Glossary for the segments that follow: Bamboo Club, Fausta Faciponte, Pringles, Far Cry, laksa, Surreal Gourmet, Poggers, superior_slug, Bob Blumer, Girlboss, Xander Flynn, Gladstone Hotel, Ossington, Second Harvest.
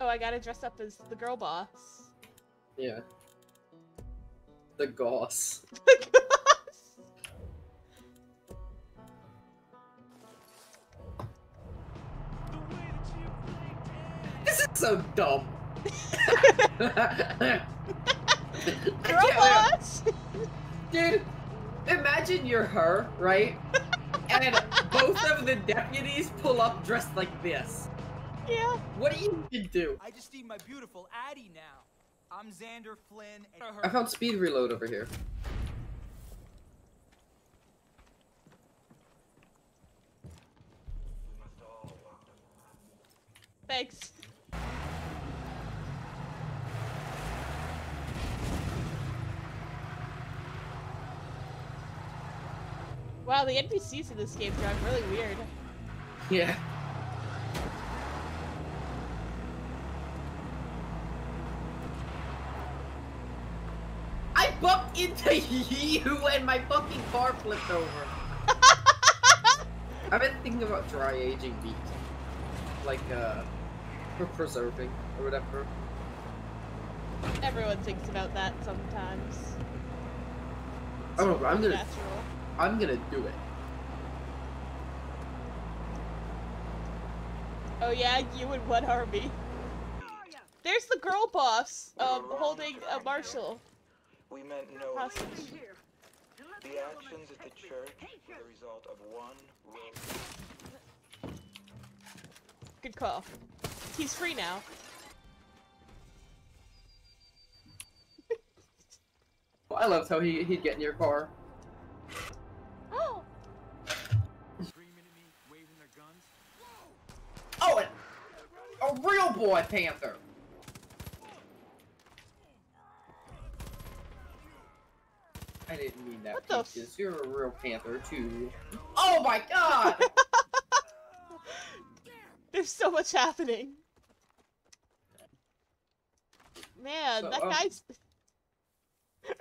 Oh, I gotta dress up as the girl boss. Yeah. The goss. The goss. This is so dumb. Girl boss. Dude, imagine you're her, right? And both of the deputies pull up dressed like this. Yeah. What do you do? I just need my beautiful Addy now. I'm Xander Flynn. And I found speed reload over here. Thanks. Wow, the NPCs in this game drive really weird. Yeah. I bumped into you and my fucking car flipped over. I've been thinking about dry aging meat. Like, for preserving or whatever. Everyone thinks about that sometimes. Oh, no, I'm gonna. Natural. I'm gonna do it. Oh yeah, you and one army. There's the girl boss, holding a marshal. We meant no hostage. The actions at the church were the result of one will. Good call. He's free now. Well, I loved how he'd get in your car. Oh, a real boy panther. I didn't mean that. What the f— you're a real panther too. Oh my god! There's so much happening. Man, so, that guy's That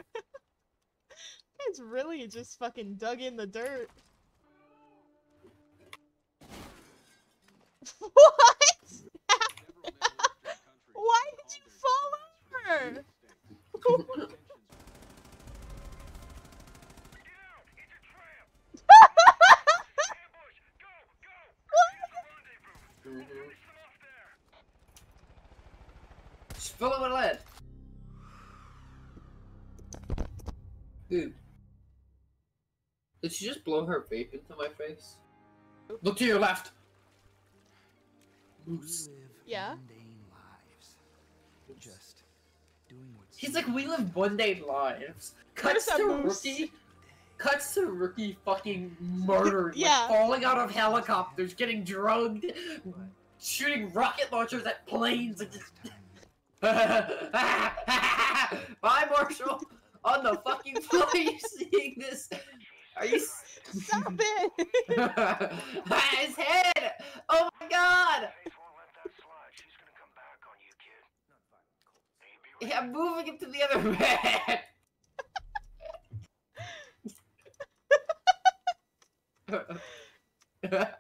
guy's really just fucking dug in the dirt. What? Why did you fall over? Just fill it with lead. Dude. Did she just blow her vape into my face? Look to your left! Oops. Yeah. Just doing what's— he's like, we live mundane lives. Cuts to Rookie fucking murdered. Yeah. Like, falling out of helicopters, getting drugged, shooting rocket launchers at planes. And just... Bye, Marshall. On the fucking floor, are you seeing this? Are you? Stop it! His head! Oh my god! Yeah, I'm moving him to the other bed!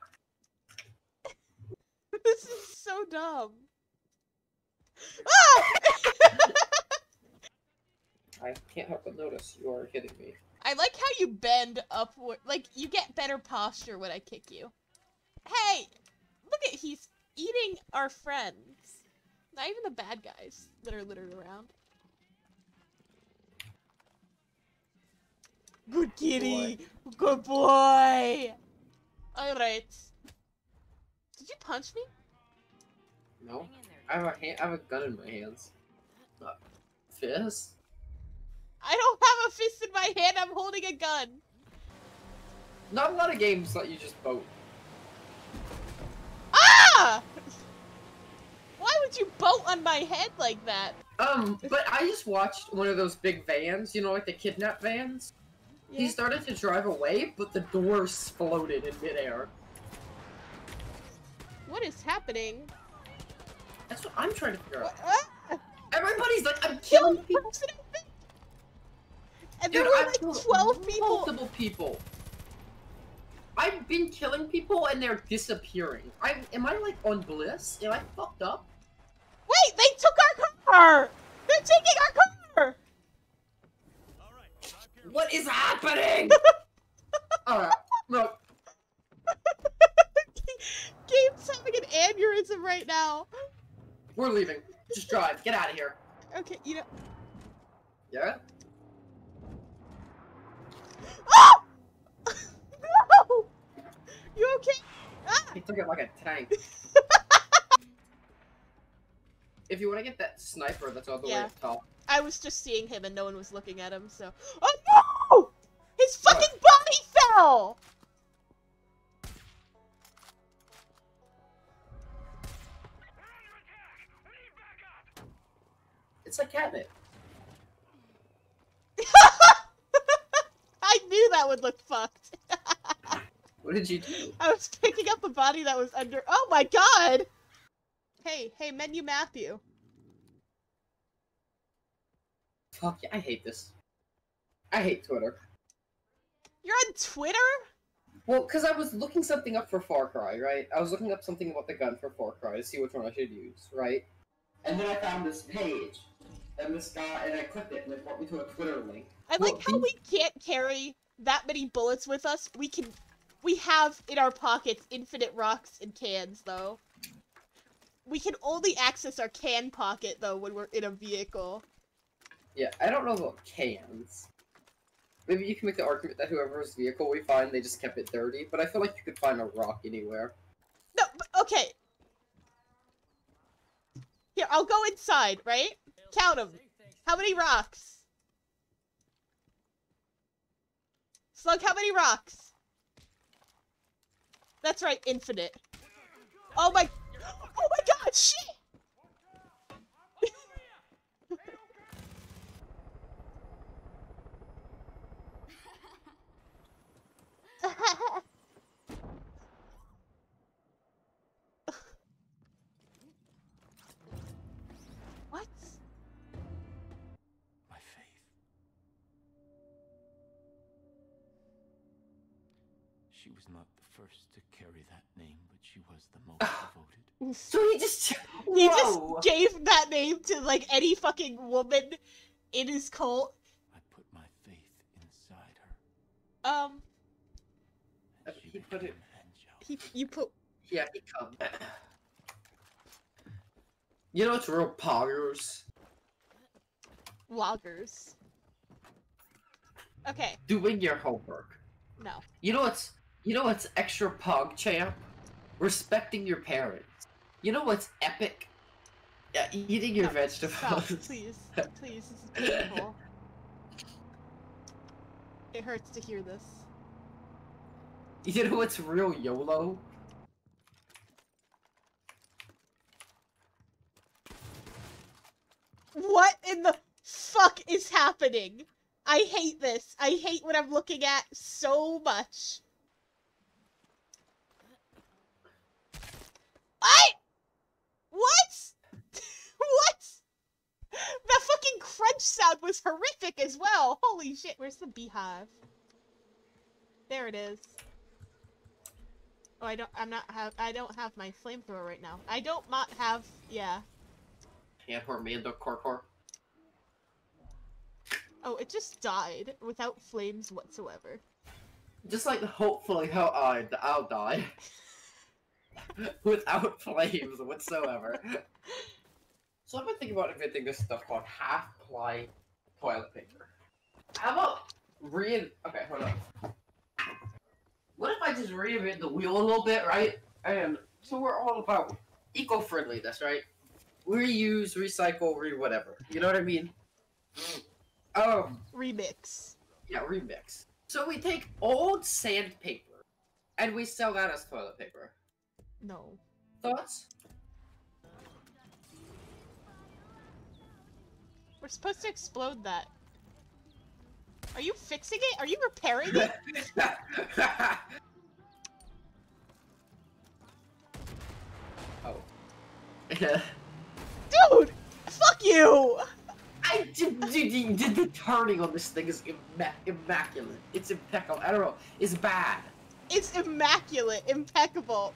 This is so dumb. Ah! I can't help but notice you are hitting me. I like how you bend upward. Like, you get better posture when I kick you. Hey! Look at— he's eating our friends. Not even the bad guys that are littered around. Good kitty! Good boy! Alright. Did you punch me? No. I have a gun in my hands. Fist? I don't have a fist in my hand, I'm holding a gun! Not a lot of games let you just boat. Ah! Why would you boat on my head like that? But I just watched one of those big vans, you know, like the kidnap vans? Yeah. He started to drive away, but the doors floated in midair. What is happening? That's what I'm trying to figure out. Everybody's like, I'm killing people! And there were like 12 people! Multiple people! I've been killing people and they're disappearing. Am I like on bliss? Am I fucked up? Wait, they took our car! They're taking our car! All right, what is happening? Alright, no. Gabe's having an aneurysm right now. We're leaving. Just drive. Get out of here. Okay, you know. Yeah? Oh! No! You okay? Ah! He took it like a tank. If you want to get that sniper that's all the way up top. I was just seeing him and no one was looking at him, so. Oh no! His fucking body fell! It's a cabinet. I knew that would look fucked. What did you do? I was picking up a body that was under. Oh my god! Hey, hey, menu Matthew. Fuck yeah, I hate this. I hate Twitter. You're on Twitter? Well, because I was looking something up for Far Cry, right? I was looking up something about the gun for Far Cry to see which one I should use, right? And then I found this page. And this guy, and I clicked it, and it brought me to a Twitter link. I like how we can't carry that many bullets with us. We have in our pockets infinite rocks and cans, though. We can only access our can pocket, though, when we're in a vehicle. Yeah, I don't know about cans. Maybe you can make the argument that whoever's vehicle we find, they just kept it dirty, but I feel like you could find a rock anywhere. No, but, okay. Here, I'll go inside, right? Count them. How many rocks? Slug, how many rocks? That's right, infinite. Oh my god, shit! What? My faith. She was not the first to carry that name, but she was the most devoted. So he just gave that name to like any fucking woman in his cult. I put my faith inside her. He put it. Yeah, he come. You know it's real poggers. Loggers. Okay. Doing your homework. No. You know what's extra pog champ? Respecting your parents. You know what's epic? Yeah, eating your vegetables. Stop, please. Please, this is painful. It hurts to hear this. You know what's real YOLO? What in the fuck is happening? I hate this. I hate what I'm looking at so much. Crunch sound was horrific as well. Holy shit, where's the beehive? There it is. Oh, I don't have my flamethrower right now. I don't not have, yeah. Yeah, Hormando Corpor. Oh, it just died without flames whatsoever. Just like hopefully how I'll die. Without flames whatsoever. So I've been thinking about inventing this stuff called half-ply toilet paper. How about okay, hold on. What if I just reinvent the wheel a little bit, right? And so we're all about eco-friendliness, right? Reuse, recycle, whatever. You know what I mean? Remix. Yeah, remix. So we take old sandpaper, and we sell that as toilet paper. No. Thoughts? We're supposed to explode that. Are you fixing it? Are you repairing it? Oh. Dude! Fuck you! Dude, the turning on this thing is immaculate. It's impeccable. I don't know. It's bad. It's immaculate. Impeccable.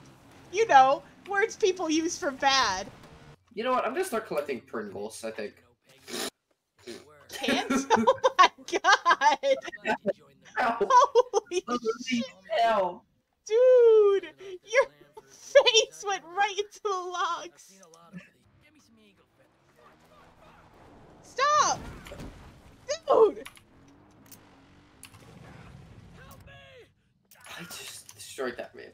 You know, words people use for bad. You know what? I'm gonna start collecting Pringles, I think. Cans? Oh my god! Holy shit! Hell. Dude! Your face went right into the logs! Stop! Dude! I just destroyed that man.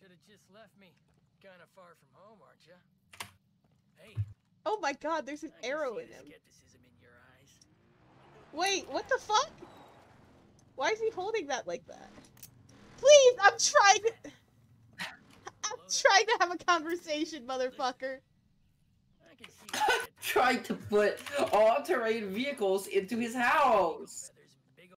Should have just left me. Kind of far from home, aren't you? Hey. Oh my god, there's an arrow in him. Skepticism in your eyes. Wait, what the fuck? Why is he holding that like that? Please, I'm trying to have a conversation, motherfucker. I'm trying to put all-terrain vehicles into his house.